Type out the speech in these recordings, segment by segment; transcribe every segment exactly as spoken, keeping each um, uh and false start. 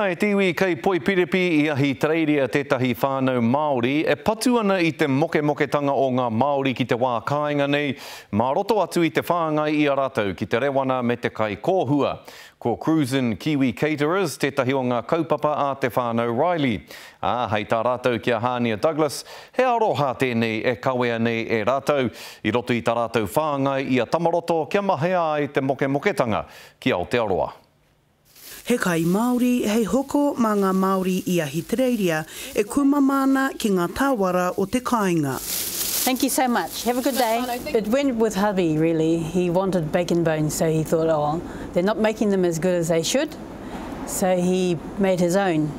Nā e tiwi kei Poipiripi I ahi treiria tētahi whānau Māori, e patu ana I te mokemoketanga o ngā Māori ki te wā kāinga nei, mā roto atu I te whāngai I a rātou ki te rewana me te kai kōhua. Ko Kruisin Kiwi Katerers, tētahi o ngā kaupapa a te whānau Riley. Ā, hei tā rātou kia Hania Douglas, he aroha tēnei e kawea nei e rātou, I roto I tā rātou whāngai I a tamaroto kia mahea ai te mokemoketanga ki Aotearoa. He kai Māori, hei hoko mā ngā Māori I ahi tereiria, e kumamana ki ngā tāwara o te kāinga. Thank you so much. Have a good day. It went with hubby, really. He wanted bacon bones, so he thought, oh, they're not making them as good as they should. So he made his own.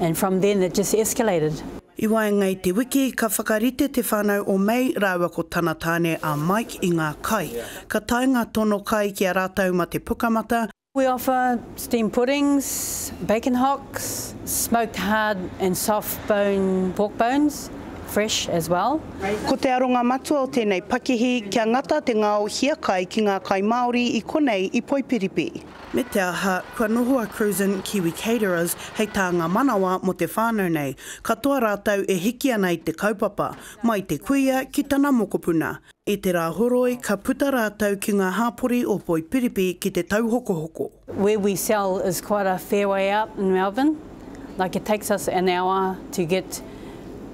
And from then it just escalated. I waengai te wiki, ka whakarite te whānau o mei rāua ko tana tāne a Mike I ngā kai. Ka tainga tono kai ki a rātau ma te pukamata. We offer steamed puddings, bacon hocks, smoked hard and soft bone pork bones, fresh as well. Ko te aronga matua o tēnei pakihi, kia ngata te ngao hiakai ki ngā kai Māori I konei I Poipiripi. Me te aha, kua nohoa Kruisin Kiwi Katerers hei tā ngā manawa mo te whānau nei, katoa rātau e hiki ana I te kaupapa, mai te kuia ki tana mokopuna. E te rā horoi, ka puta rātau ki ngā hāpori o Poipiripi ki te tauhokohoko. Where we sell is quite a fair way out in Melbourne. Like it takes us an hour to get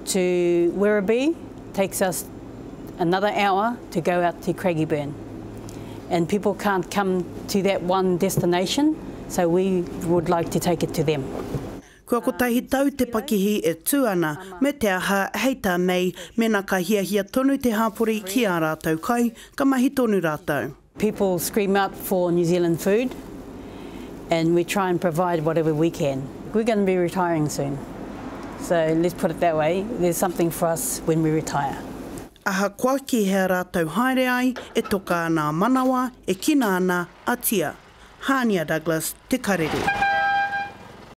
to Werribee, takes us another hour to go out to Craigieburn. And people can't come to that one destination, so we would like to take it to them. Kua kotahi tau te pakihi e tūana, me te aha hei tā mei, mena ka hiahia tonu te hāpori ki a rātou kai, ka mahi tonu rātou. People scream out for New Zealand food, and we try and provide whatever we can. We're going to be retiring soon, so let's put it that way. There's something for us when we retire. Aha kua ki hea rātou haere ai, e toka ana manawa, e kina ana atia. Hania Douglas, Te Karere.